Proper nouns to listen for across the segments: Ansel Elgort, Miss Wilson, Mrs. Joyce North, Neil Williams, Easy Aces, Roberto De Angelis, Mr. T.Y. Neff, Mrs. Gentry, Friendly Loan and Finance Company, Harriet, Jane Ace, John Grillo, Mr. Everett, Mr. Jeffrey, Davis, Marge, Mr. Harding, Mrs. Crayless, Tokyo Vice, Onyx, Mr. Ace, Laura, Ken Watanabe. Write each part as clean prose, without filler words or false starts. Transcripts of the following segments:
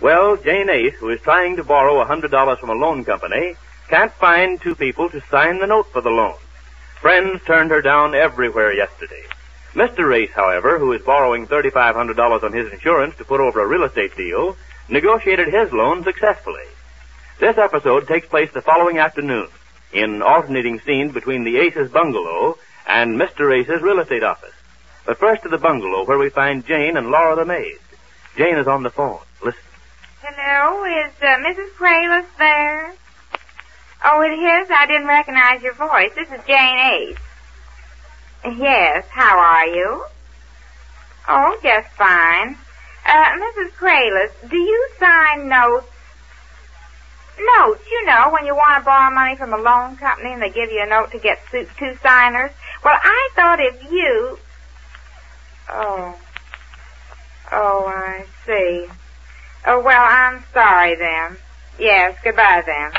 Well, Jane Ace, who is trying to borrow $100 from a loan company, can't find two people to sign the note for the loan. Friends turned her down everywhere yesterday. Mr. Ace, however, who is borrowing $3,500 on his insurance to put over a real estate deal, negotiated his loan successfully. This episode takes place the following afternoon in alternating scenes between the Ace's bungalow and Mr. Ace's real estate office. But first to the bungalow, where we find Jane and Laura the maid. Jane is on the phone. Listen. Hello, is Mrs. Crayless there? Oh, it is? I didn't recognize your voice. This is Jane Ace. Yes, how are you? Oh, just fine. Mrs. Crayless, do you sign notes? Notes, you know, when you want to borrow money from a loan company and they give you a note to get two signers. Well, I thought if you... Oh, I see. Oh, well, I'm sorry then. Yes, goodbye then.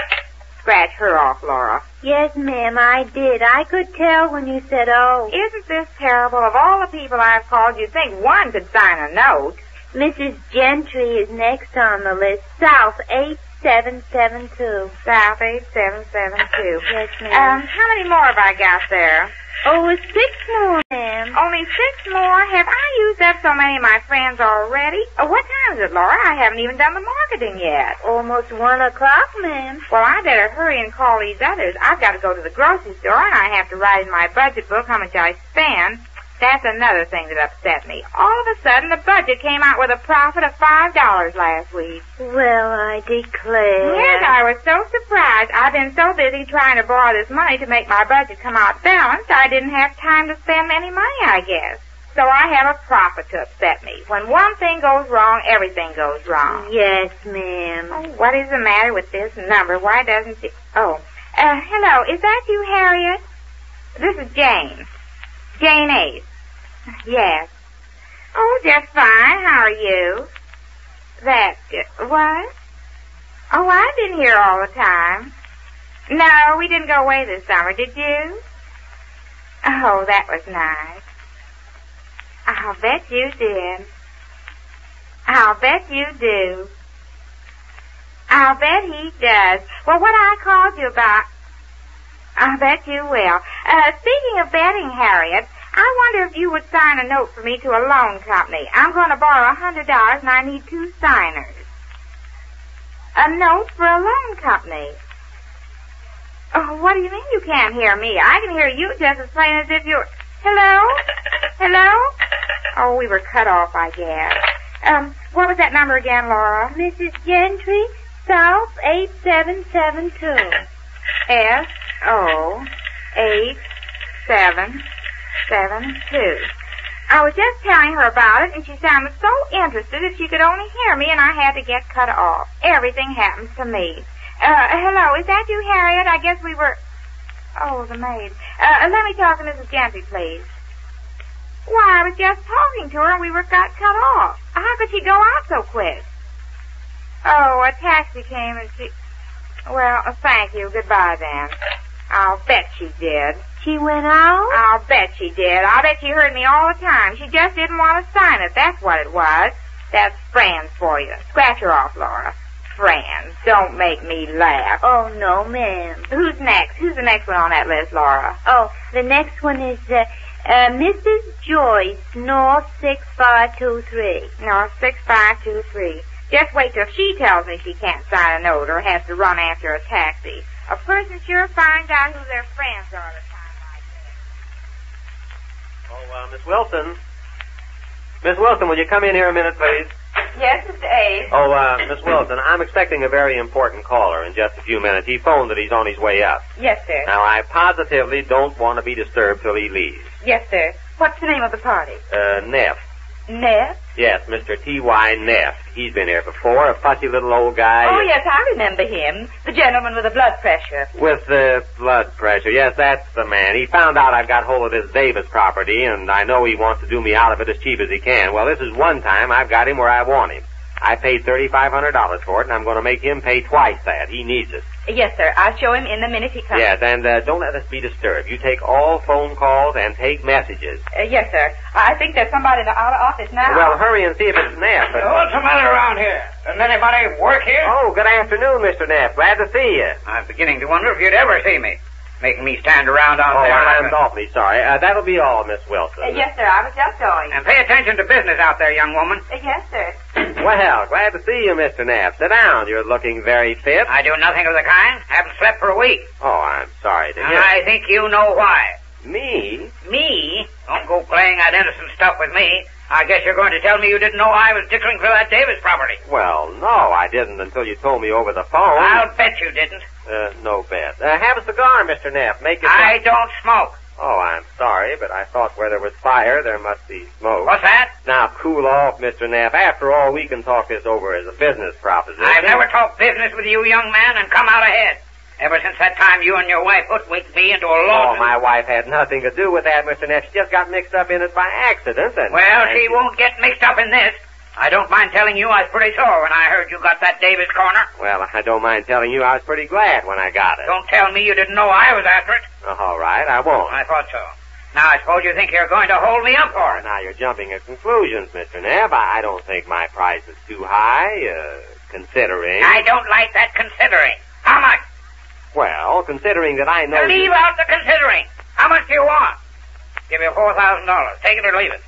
Scratch her off, Laura. Yes, ma'am, I did. I could tell when you said, oh. Isn't this terrible? Of all the people I've called, you'd think one could sign a note. Mrs. Gentry is next on the list. South 8772. South 8772. Yes, ma'am. How many more have I got there? Oh, 6 more, ma'am. Only 6 more? Have I used up so many of my friends already? Oh, what time is it, Laura? I haven't even done the marketing yet. Almost 1 o'clock, ma'am. Well, I better hurry and call these others. I've got to go to the grocery store, and I have to write in my budget book how much I spend. That's another thing that upset me. All of a sudden, the budget came out with a profit of $5 last week. Well, I declare. Yes, I was so surprised. I've been so busy trying to borrow this money to make my budget come out balanced, I didn't have time to spend any money, I guess. So I have a profit to upset me. When one thing goes wrong, everything goes wrong. Yes, ma'am. Oh, what is the matter with this number? Why doesn't it... hello, is that you, Harriet? This is Jane. Jane Ace. Yes. Oh, just fine. How are you? That's good. What? Oh, I've been here all the time. No, we didn't go away this summer, did you? Oh, that was nice. I'll bet you did. I'll bet you do. I'll bet he does. Well, what I called you about... I'll bet you will. Speaking of betting, Harriet... I wonder if you would sign a note for me to a loan company. I'm going to borrow $100 and I need two signers. A note for a loan company. Oh, what do you mean you can't hear me? I can hear you just as plain as if you're... Hello? Hello? Oh, we were cut off, I guess. What was that number again, Laura? Mrs. Gentry, South 8772. S-O-8772. I was just telling her about it, and she sounded so interested if she could only hear me, and I had to get cut off. Everything happens to me. Hello, is that you, Harriet? I guess we were... Oh, the maid. Let me talk to Mrs. Gentry, please. Why, I was just talking to her, and we were got cut off. How could she go out so quick? Oh, a taxi came, and she... Well, thank you. Goodbye, then. I'll bet she did. She went out? I'll bet she did. I'll bet she heard me all the time. She just didn't want to sign it. That's what it was. That's friends for you. Scratch her off, Laura. Friends. Don't make me laugh. Oh, no, ma'am. Who's next? Who's the next one on that list, Laura? Oh, the next one is Mrs. Joyce, North 6523. North 6523. Just wait till she tells me she can't sign a note or has to run after a taxi. A person sure finds out who their friends are at a time like this. Oh, Miss Wilson. Miss Wilson, will you come in here a minute, please? Yes, Mr. Ace. Oh, Miss Wilson, I'm expecting a very important caller in just a few minutes. He phoned that he's on his way up. Yes, sir. Now, I positively don't want to be disturbed till he leaves. Yes, sir. What's the name of the party? Neff. Neff? Yes, Mr. T.Y. Neff. He's been here before, a fussy little old guy. Oh, yes, I remember him. The gentleman with the blood pressure. With the blood pressure. Yes, that's the man. He found out I've got hold of this Davis property, and I know he wants to do me out of it as cheap as he can. Well, this is one time I've got him where I want him. I paid $3,500 for it, and I'm going to make him pay twice that. He needs it. Yes, sir. I'll show him in the minute he comes. Yes, and don't let us be disturbed. You take all phone calls and take messages. Yes, sir. I think there's somebody in the outer office now. Well, hurry and see if it's Neff. What's the matter around here? Doesn't anybody work here? Oh, good afternoon, Mr. Neff. Glad to see you. I'm beginning to wonder if you'd ever see me. Making me stand around out there. Oh, I'm awfully sorry. That'll be all, Miss Wilson. Yes, sir. I was just going. And pay attention to business out there, young woman. Yes, sir. Well, glad to see you, Mr. Knapp. Sit down. You're looking very fit. I do nothing of the kind. Haven't slept for a week. Oh, I'm sorry to hear. And I think you know why. Me? Me? Don't go playing that innocent stuff with me. I guess you're going to tell me you didn't know I was dickering for that Davis property. Well, no, I didn't until you told me over the phone. I'll bet you didn't. No bet. Have a cigar, Mr. Knapp. Make it... I don't smoke. Oh, I'm sorry, but I thought where there was fire, there must be smoke. What's that? Now, cool off, Mr. Neff. After all, we can talk this over as a business proposition. I've never talked business with you, young man, and come out ahead. Ever since that time you and your wife hoodwinked me into a lawsuit. Oh, my wife had nothing to do with that, Mr. Neff. She just got mixed up in it by accident. And well, she won't get mixed up in this. I don't mind telling you I was pretty sore when I heard you got that Davis corner. Well, I don't mind telling you I was pretty glad when I got it. Don't tell me you didn't know I was after it. All right, I won't. I thought so. Now, I suppose you think you're going to hold me up for it. Now, you're jumping at conclusions, Mr. Neff. I don't think my price is too high, considering... I don't like that considering. How much? Well, considering that I know... Leave out the considering. How much do you want? Give you $4,000. Take it or leave it.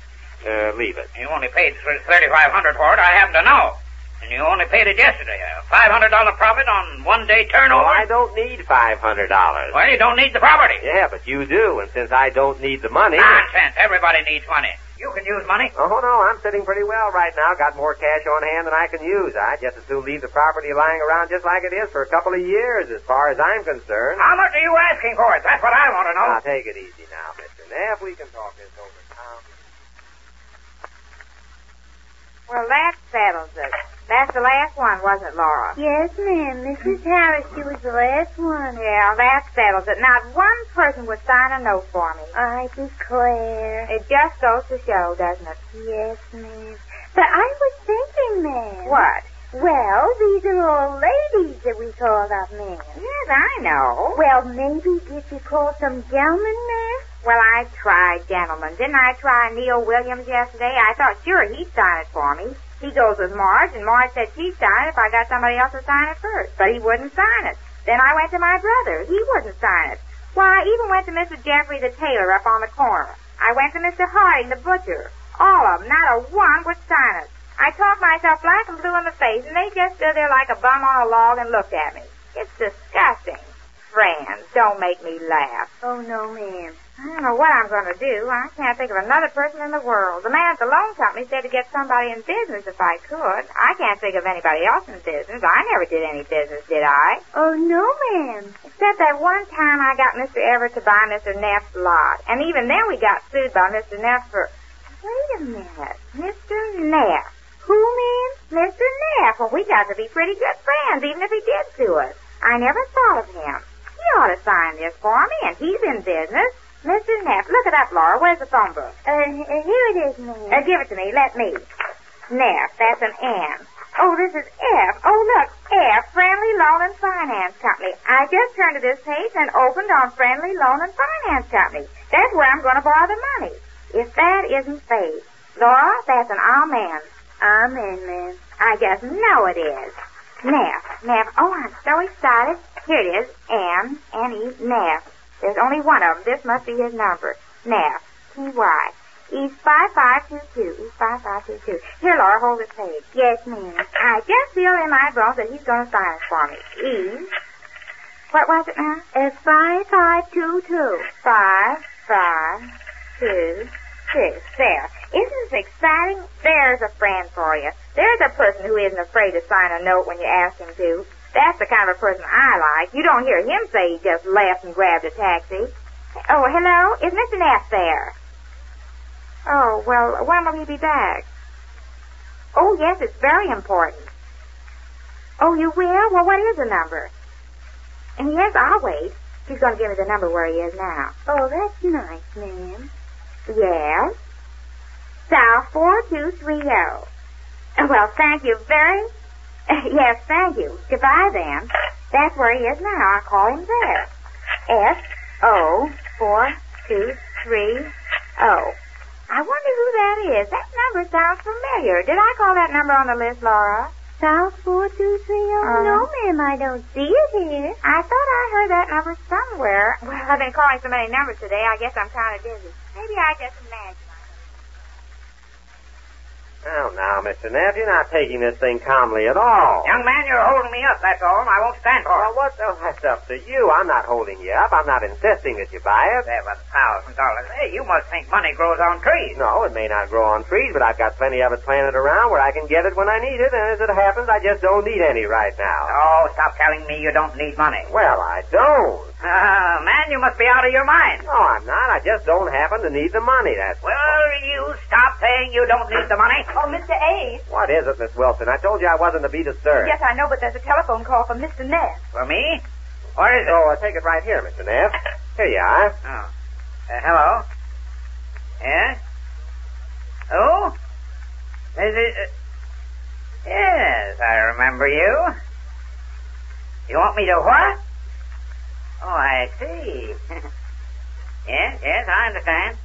Leave it. You only paid $3,500 for it, I happen to know. And you only paid it yesterday. A $500 profit on one-day turnover. Oh, I don't need $500. Well, you don't need the property. Yeah, but you do, and since I don't need the money... Nonsense. Everybody needs money. You can use money. Oh, no, I'm sitting pretty well right now. Got more cash on hand than I can use. I'd just as soon leave the property lying around just like it is for a couple of years, as far as I'm concerned. How much are you asking for it? That's what I want to know. Now, take it easy now, Mr. Neff. We can talk this over. Well, that settles it. That's the last one, wasn't it, Laura? Yes, ma'am. Mrs. Harris, she was the last one. Yeah, that settles it. Not one person would sign a note for me. I declare. It just goes to show, doesn't it? Yes, ma'am. But I was thinking, ma'am. What? Well, these are all ladies that we called up, ma'am. Yes, I know. Well, maybe if you call some gentlemen, ma'am? Well, I tried gentlemen. Didn't I try Neil Williams yesterday? I thought sure he'd sign it for me. He goes with Marge, and Marge said she'd sign it if I got somebody else to sign it first. But he wouldn't sign it. Then I went to my brother. He wouldn't sign it. Why, I even went to Mr. Jeffrey, the tailor, up on the corner. I went to Mr. Harding, the butcher. All of them, not a one would sign it. I talked myself black and blue in the face, and they just stood there like a bum on a log and looked at me. It's disgusting. Friends, don't make me laugh. Oh, no, ma'am. I don't know what I'm going to do. I can't think of another person in the world. The man at the loan company said to get somebody in business if I could. I can't think of anybody else in business. I never did any business, did I? Oh, no, ma'am. Except that one time I got Mr. Everett to buy Mr. Neff's lot. And even then we got sued by Mr. Neff for... Wait a minute. Mr. Neff. Who, ma'am? Mr. Neff. Well, we got to be pretty good friends, even if he did sue us. I never thought of him. He ought to sign this for me, and he's in business. Mr. Neff, look it up, Laura. Where's the phone book? Here it is, ma'am. Give it to me. Let me. Neff, that's an N. Oh, this is F. Oh, look, F, Friendly Loan and Finance Company. I just turned to this page and opened on Friendly Loan and Finance Company. That's where I'm going to borrow the money. If that isn't faith. Laura, that's an amen. Amen, ma'am. I just know it is. Neff. Oh, I'm so excited. Here it is. N-E, Neff. There's only one of them. This must be his number. Neff. T.Y. East 5522. East 5522. Here, Laura, hold this page. Yes, ma'am. I just feel in my bones that he's going to sign it for me. East. What was it now? It's 5522. 5526. There. Isn't this exciting? There's a friend for you. There's a person who isn't afraid to sign a note when you ask him to. That's the kind of person I like. You don't hear him say he just left and grabbed a taxi. Oh, hello? Is Mr. Neff there? Oh, well, when will he be back? Oh, yes, it's very important. Oh, you will? Well, what is the number? And yes, I'll wait. She's going to give me the number where he is now. Oh, that's nice, ma'am. Yes? South 42230. Well, thank you very much. Yes, thank you. Goodbye, then. That's where he is now. I call him there. S-O-4230. I wonder who that is. That number sounds familiar. Did I call that number on the list, Laura? South 4230? No, ma'am, I don't see it here. I thought I heard that number somewhere. Well, I've been calling so many numbers today, I guess I'm kind of busy. Maybe I just imagined. Well, now, Mr. Neff, you're not taking this thing calmly at all. Young man, you're holding me up, that's all, and I won't stand for it. Well, what the... That's up to you. I'm not holding you up. I'm not insisting that you buy it. $7,000. Hey, you must think money grows on trees. No, it may not grow on trees, but I've got plenty of it planted around where I can get it when I need it, and as it happens, I just don't need any right now. Oh, stop telling me you don't need money. Well, I don't. Man, you must be out of your mind. No, I'm not. I just don't happen to need the money, that's... Well, you stop saying you don't need the money. Oh, Mr. Ace. What is it, Miss Wilson? I told you I wasn't to be disturbed. Yes, I know, but there's a telephone call from Mr. Neff. For me? Where is it? Oh, take it right here, Mr. Neff. Here you are. Oh. Hello? Yes? Oh? Yes, I remember you. You want me to what? Oh, I see. Yes, I understand.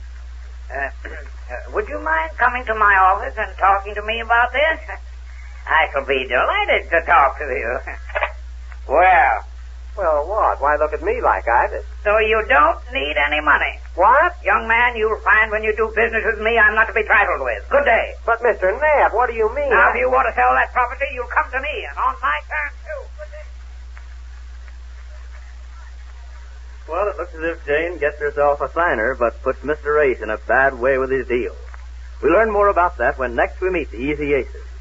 Would you mind coming to my office and talking to me about this? I shall be delighted to talk to you. Well, what? Why look at me like I did? So you don't need any money. What? Young man, you'll find when you do business with me, I'm not to be trifled with. Good day. But, Mr. Neff, what do you mean? Now, if you want to sell that property, you'll come to me, and on my terms, too. Good day. Well, it looks as if Jane gets herself a signer, but puts Mr. Ace in a bad way with his deal. We'll learn more about that when next we meet the Easy Aces.